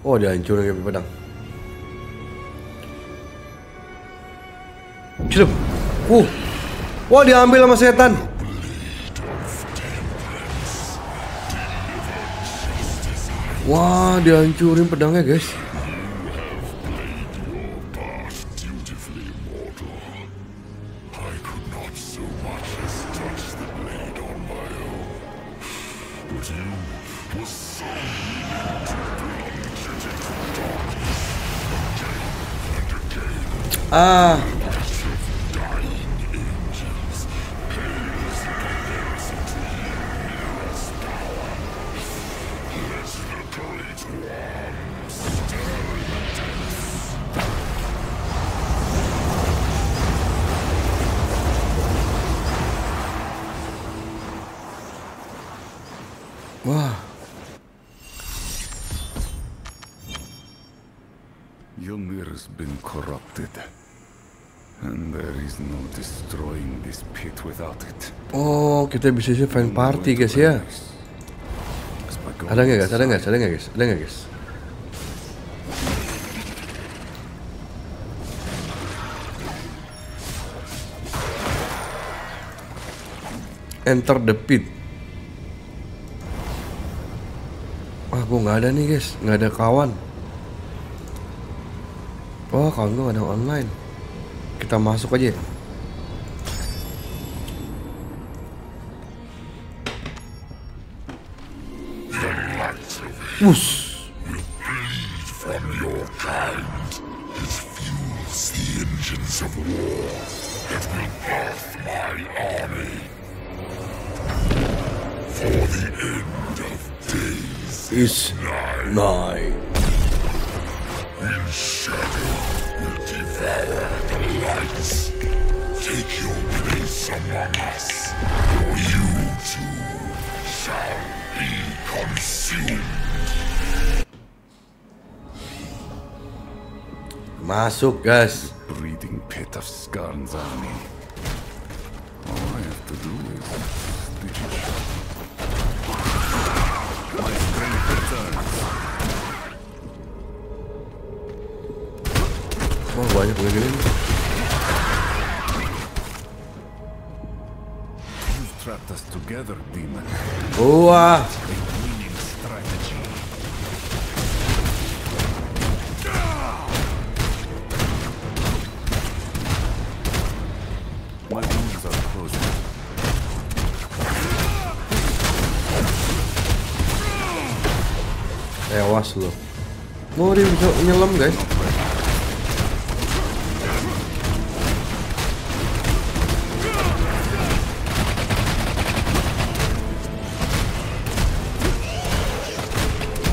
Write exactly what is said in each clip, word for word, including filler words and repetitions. Oh, dia hancur lagi pedang. Celup. Uh. Wah, diambil sama setan. Wah, dihancurin pedangnya, guys. Ah. Wah. Ymir has been corrupted. And there is no destroying this pit without it. Oh, kita bisa sih fan party, guys, ya. Ada nggak, guys? Ada nggak? Ada nggak, guys? Ada nggak, guys? Enter the pit. Wah, gua nggak ada nih, guys. Nggak ada kawan. Oh, kawan gua nggak ada online. Kita masuk aja. Wuss. Is nigh. Take your place among us, or you too shall be consumed. Masuk, guys. Breeding pit of Skarn's army. All I have to do is speak. My strength returns. Oh, banyak begini. Trapped us together, demon. Oh, uh. My wounds are closing. Eh, was lo. Mau dia bisa nyelam, guys.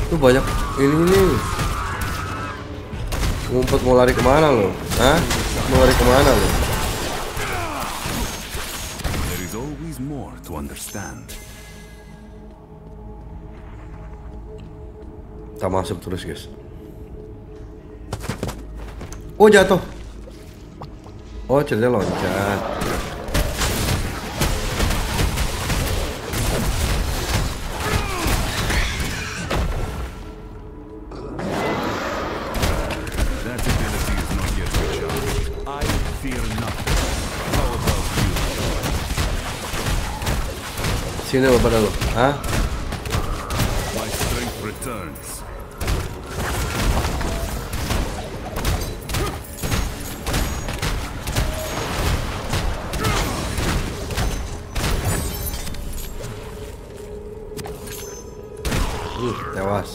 Tuh banyak ini nih. Ngumpet mau lari kemana lo? Hah? Mau lari kemana lo? There is always more to understand. Kita masuk terus, guys. Oh, jatuh. Oh, cerita loncat. Sini lo pada lo, hah? My strength returns. Uh, tewas.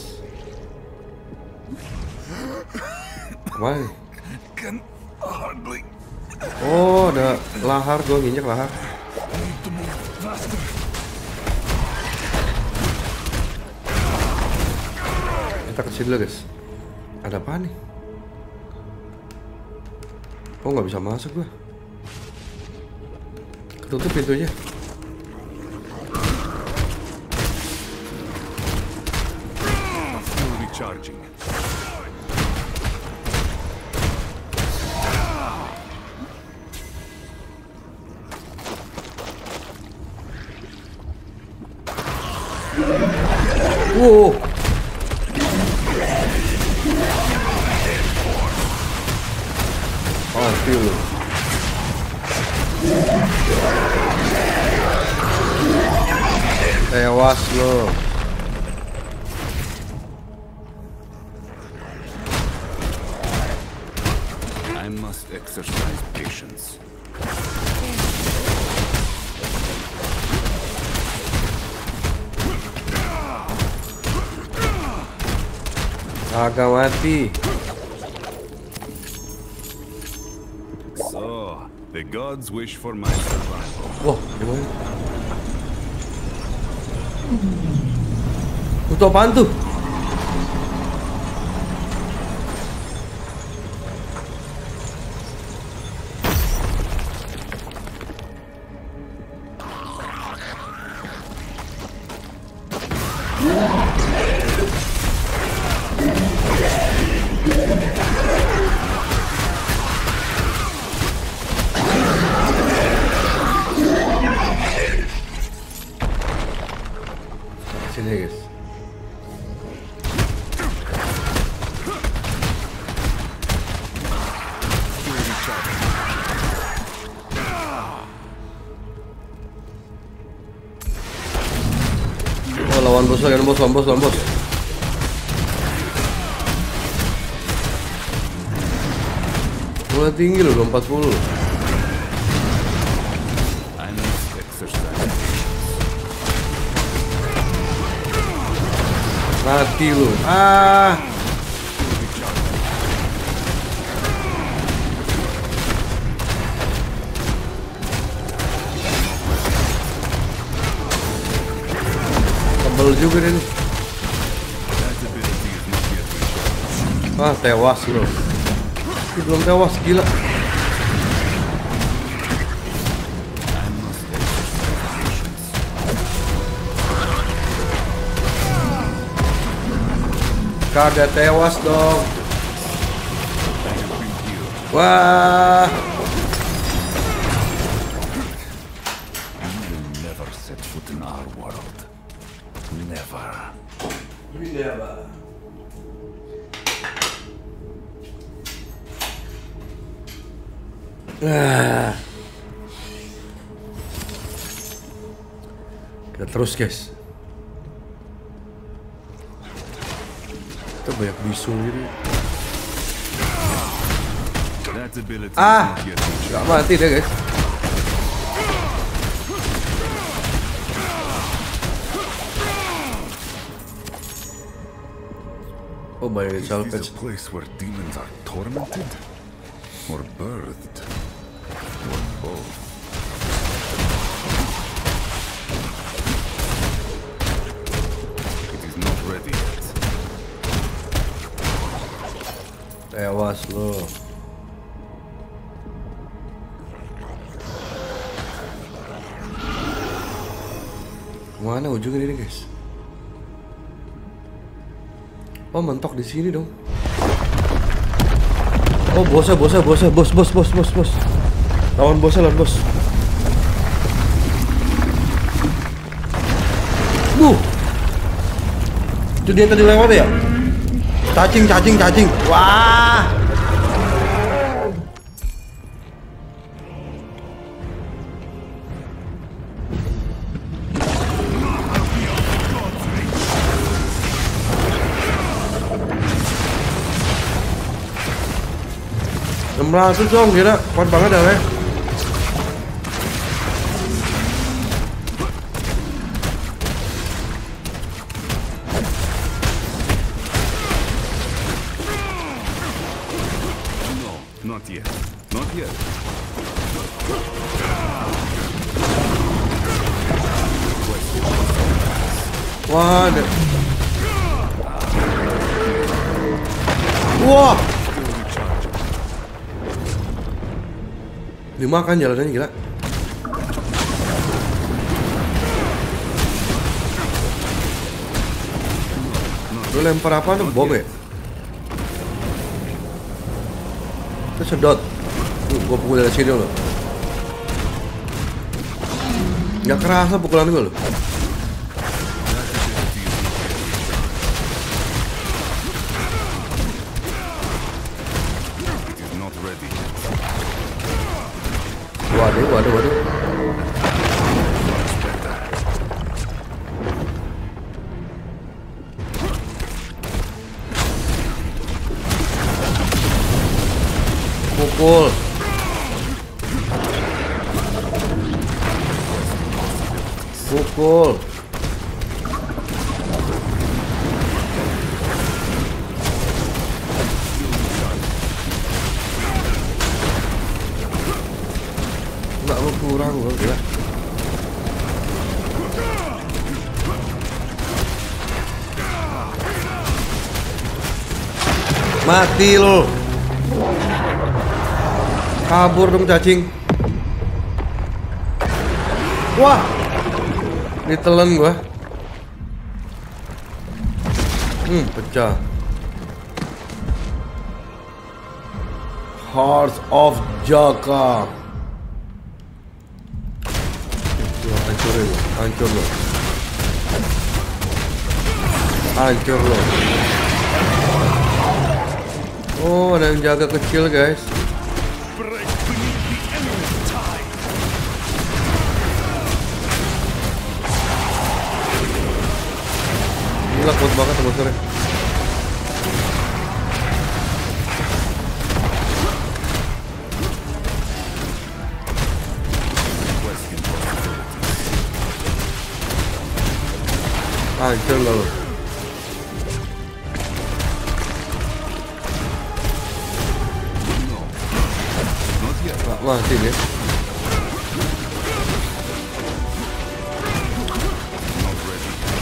Kemana? Oh, ada lahar, gue nginjek lahar. Kita kesini dulu, guys. Ada apa nih? Oh, nggak bisa masuk gua. Ketutup pintunya. Wow. tranquilo. É o Aslo. I must exercise patience. So, the gods wish for my survival. Oh, Untuk apaan tuh? Bos, bos, bos, bos. Mulai tinggi loh, belum empat puluh. Mati lu. Ah. Juga ini. Ah, tewas loh. Belum tewas, gila. Kagak tewas dong. Wah. Ah. Kita terus, guys. Kita banyak bisul ini. Ah, nggak mati deh, guys. Oh my God, this is a place where demons are tormented or birthed. Tewas lo. Mana ujungnya ini, guys? Oh, mentok di sini dong. Oh, bosnya, bosnya, bosnya, bos, bos, bos, bos, bos. Lawan bosnya, lawan bos. Buh. Itu dia tadi lewat ya? Cacing, cacing, cacing. Wah. enam ratus dong, gila. Kuat banget dah, ya. Wah, ada. Wah, dimakan jalanannya, gila. Lu lempar apa tuh, bom ya? Terus sedot. Tuh, gua pukul dari sini loh. Gak kerasa pukulan gua loh. waduh, waduh. Pukul. Pukul. Enggak mau kurang gua gila. Mati lo. Kabur dong cacing. Wah, ditelen gua. Hmm, pecah. Hearts of Jaka. Hancur lo, hancur lo, hancur lo. Oh, ada yang jaga kecil guys. Gila, kuat banget monsternya. Hancur lo. Mati dia.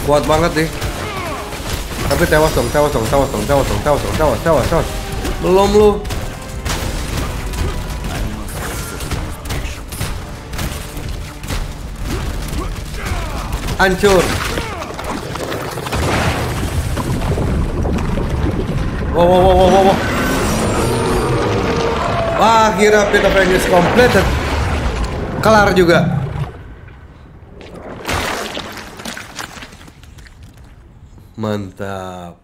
Kuat banget nih. Tapi tewas dong, tewas dong, tewas dong, tewas dong, tewas dong, tewas, tewas, tewas. Belum lu. Hancur. Wow, wow, wow, wow, wow. Wah, akhirnya update Avengers completed. Kelar juga. Mantap.